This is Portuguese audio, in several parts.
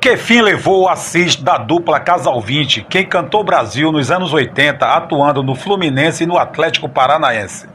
Que fim levou o Assis da dupla Casal 20, que encantou o Brasil nos anos 80, atuando no Fluminense e no Atlético Paranaense.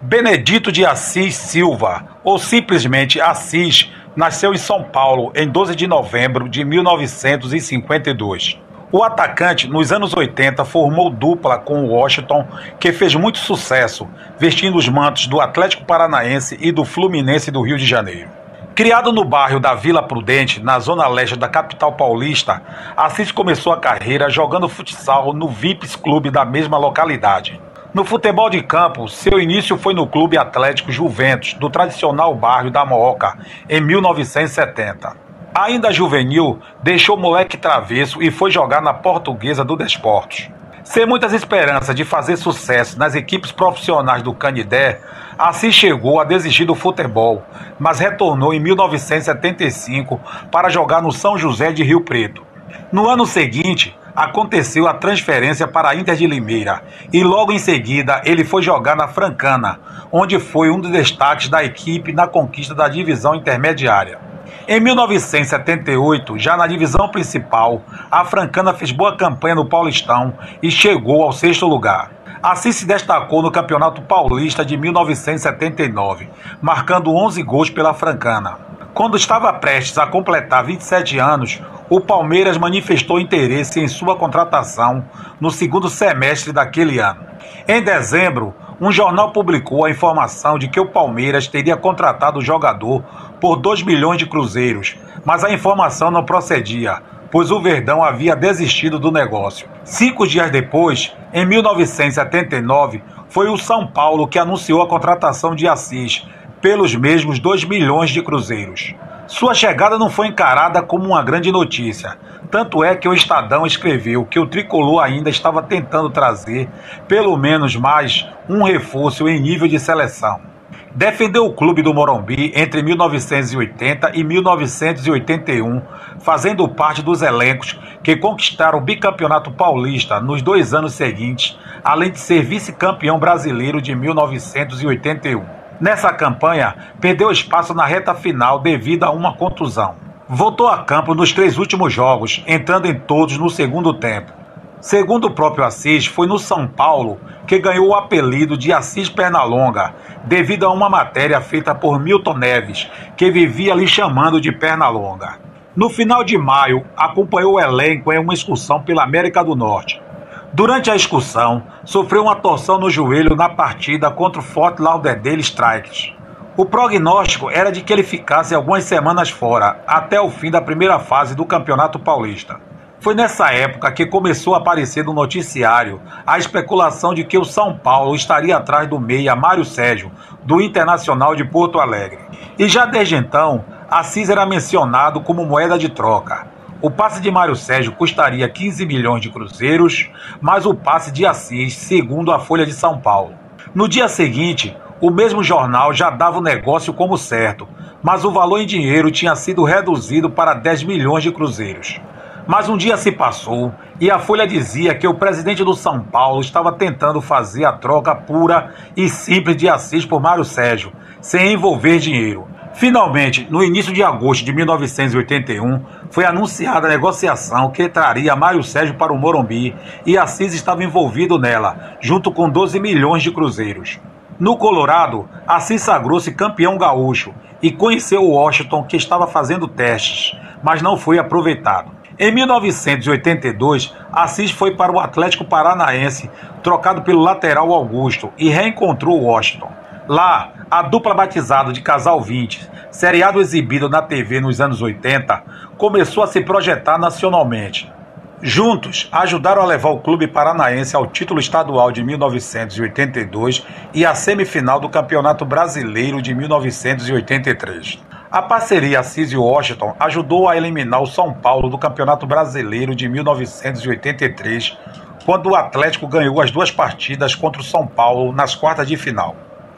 Benedito de Assis Silva, ou simplesmente Assis, nasceu em São Paulo em 12 de novembro de 1952. O atacante, nos anos 80, formou dupla com o Washington, que fez muito sucesso, vestindo os mantos do Atlético Paranaense e do Fluminense do Rio de Janeiro. Criado no bairro da Vila Prudente, na zona leste da capital paulista, Assis começou a carreira jogando futsal no Vips Clube da mesma localidade. No futebol de campo, seu início foi no Clube Atlético Juventus, do tradicional bairro da Mooca, em 1970. Ainda juvenil, deixou o moleque travesso e foi jogar na Portuguesa dos Desportos. Sem muitas esperanças de fazer sucesso nas equipes profissionais do Canindé, Assis chegou a desistir do futebol, mas retornou em 1975 para jogar no São José de Rio Preto. No ano seguinte, aconteceu a transferência para a Inter de Limeira e logo em seguida ele foi jogar na Francana, onde foi um dos destaques da equipe na conquista da divisão intermediária. Em 1978, já na divisão principal, a Francana fez boa campanha no Paulistão e chegou ao 6º lugar. Assis se destacou no Campeonato Paulista de 1979, marcando 11 gols pela Francana. Quando estava prestes a completar 27 anos, o Palmeiras manifestou interesse em sua contratação no segundo semestre daquele ano. Em dezembro, um jornal publicou a informação de que o Palmeiras teria contratado o jogador por 2 milhões de cruzeiros, mas a informação não procedia, pois o Verdão havia desistido do negócio. 5 dias depois, em 1979, foi o São Paulo que anunciou a contratação de Assis, pelos mesmos 2 milhões de cruzeiros. Sua chegada não foi encarada como uma grande notícia, tanto é que o Estadão escreveu que o tricolor ainda estava tentando trazer, pelo menos mais, um reforço em nível de seleção. Defendeu o clube do Morumbi entre 1980 e 1981, fazendo parte dos elencos que conquistaram o bicampeonato paulista nos 2 anos seguintes, além de ser vice-campeão brasileiro de 1981. Nessa campanha, perdeu espaço na reta final devido a uma contusão. Voltou a campo nos 3 últimos jogos, entrando em todos no segundo tempo. Segundo o próprio Assis, foi no São Paulo que ganhou o apelido de Assis Pernalonga, devido a uma matéria feita por Milton Neves, que vivia lhe chamando de Pernalonga. No final de maio, acompanhou o elenco em uma excursão pela América do Norte. Durante a excursão, sofreu uma torção no joelho na partida contra o Fort Lauderdale Strikers. O prognóstico era de que ele ficasse algumas semanas fora, até o fim da primeira fase do Campeonato Paulista. Foi nessa época que começou a aparecer no noticiário a especulação de que o São Paulo estaria atrás do meia Mário Sérgio, do Internacional de Porto Alegre. E já desde então, Assis era mencionado como moeda de troca. O passe de Mário Sérgio custaria 15 milhões de cruzeiros, mais o passe de Assis, segundo a Folha de São Paulo. No dia seguinte, o mesmo jornal já dava o negócio como certo, mas o valor em dinheiro tinha sido reduzido para 10 milhões de cruzeiros. Mas um dia se passou e a Folha dizia que o presidente do São Paulo estava tentando fazer a troca pura e simples de Assis por Mário Sérgio, sem envolver dinheiro. Finalmente, no início de agosto de 1981, foi anunciada a negociação que traria Mário Sérgio para o Morumbi e Assis estava envolvido nela, junto com 12 milhões de cruzeiros. No Colorado, Assis sagrou-se campeão gaúcho e conheceu o Washington, que estava fazendo testes, mas não foi aproveitado. Em 1982, Assis foi para o Atlético Paranaense, trocado pelo lateral Augusto, e reencontrou o Washington. Lá, a dupla batizada de Casal 20, seriado exibido na TV nos anos 80, começou a se projetar nacionalmente. Juntos, ajudaram a levar o clube paranaense ao título estadual de 1982 e à semifinal do Campeonato Brasileiro de 1983. A parceria Assis e Washington ajudou a eliminar o São Paulo do Campeonato Brasileiro de 1983, quando o Atlético ganhou as 2 partidas contra o São Paulo nas quartas de final.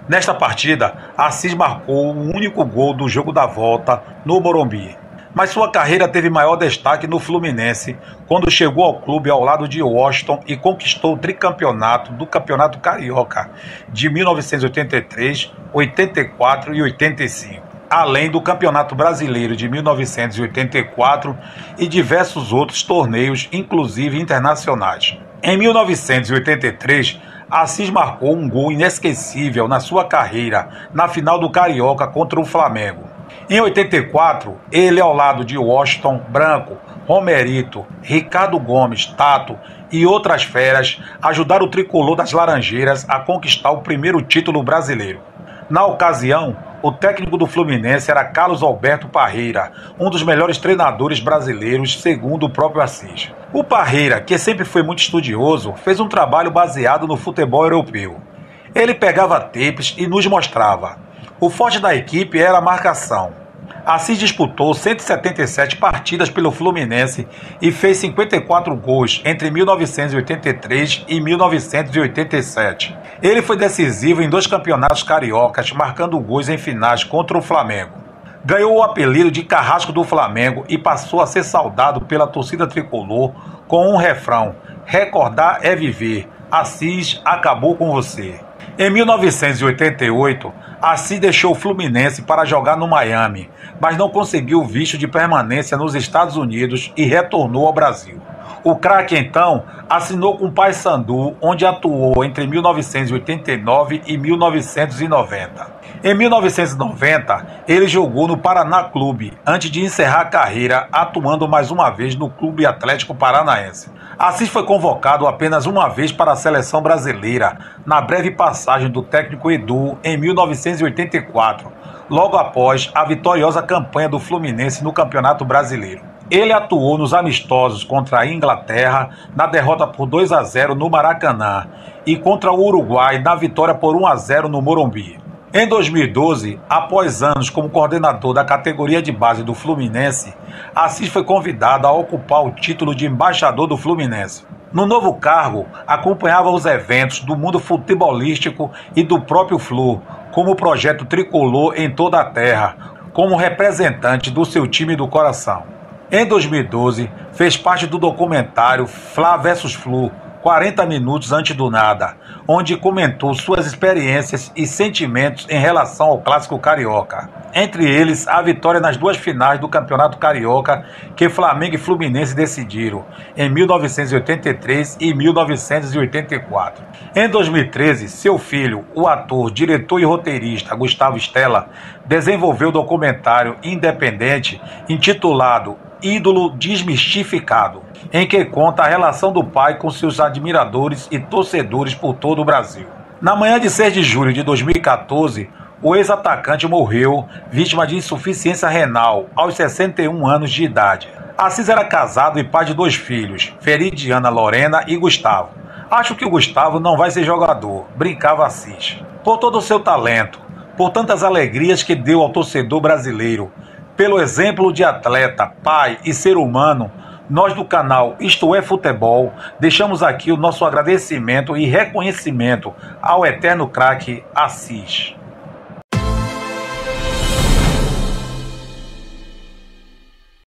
Nesta partida, Assis marcou o único gol do jogo da volta no Morumbi. mas sua carreira teve maior destaque no Fluminense, quando chegou ao clube ao lado de Washington e conquistou o tricampeonato do Campeonato Carioca de 1983, 84 e 85, além do Campeonato Brasileiro de 1984 e diversos outros torneios, inclusive internacionais. Em 1983, Assis marcou um gol inesquecível na sua carreira, na final do Carioca contra o Flamengo. Em 84, ele ao lado de Washington, Branco, Romerito, Ricardo Gomes, Tato e outras feras ajudaram o tricolor das Laranjeiras a conquistar o primeiro título brasileiro. Na ocasião, o técnico do Fluminense era Carlos Alberto Parreira, um dos melhores treinadores brasileiros, segundo o próprio Assis. O Parreira, que sempre foi muito estudioso, fez um trabalho baseado no futebol europeu. Ele pegava tapes e nos mostrava. O forte da equipe era a marcação. Assis disputou 177 partidas pelo Fluminense e fez 54 gols entre 1983 e 1987. Ele foi decisivo em 2 campeonatos cariocas, marcando gols em finais contra o Flamengo. Ganhou o apelido de Carrasco do Flamengo e passou a ser saudado pela torcida tricolor com um refrão: recordar é viver, Assis acabou com você. Em 1988, Assis deixou o Fluminense para jogar no Miami, mas não conseguiu o visto de permanência nos Estados Unidos e retornou ao Brasil. O craque, então, assinou com o Paysandu, onde atuou entre 1989 e 1990. Em 1990, ele jogou no Paraná Clube, antes de encerrar a carreira, atuando mais uma vez no Clube Atlético Paranaense. Assis foi convocado apenas uma vez para a seleção brasileira, na breve passagem do técnico Edu em 1984, logo após a vitoriosa campanha do Fluminense no Campeonato Brasileiro. Ele atuou nos amistosos contra a Inglaterra, na derrota por 2-0 no Maracanã, e contra o Uruguai, na vitória por 1-0 no Morumbi. Em 2012, após anos como coordenador da categoria de base do Fluminense, Assis foi convidado a ocupar o título de embaixador do Fluminense. No novo cargo, acompanhava os eventos do mundo futebolístico e do próprio Flu, como o projeto tricolor em toda a terra, como representante do seu time do coração. Em 2012, fez parte do documentário Fla vs Flu, 40 minutos antes do nada, onde comentou suas experiências e sentimentos em relação ao clássico carioca. Entre eles, a vitória nas 2 finais do Campeonato Carioca que Flamengo e Fluminense decidiram, em 1983 e 1984. Em 2013, seu filho, o ator, diretor e roteirista Gustavo Stella, desenvolveu o documentário independente intitulado Ídolo Desmistificado, em que conta a relação do pai com seus admiradores e torcedores por todo o Brasil. Na manhã de 6 de julho de 2014, o ex-atacante morreu, vítima de insuficiência renal, aos 61 anos de idade. Assis era casado e pai de 2 filhos, Feridiana Lorena e Gustavo. "Acho que o Gustavo não vai ser jogador", brincava Assis. Por todo o seu talento, por tantas alegrias que deu ao torcedor brasileiro, pelo exemplo de atleta, pai e ser humano, nós do canal Isto é Futebol deixamos aqui o nosso agradecimento e reconhecimento ao eterno craque Assis.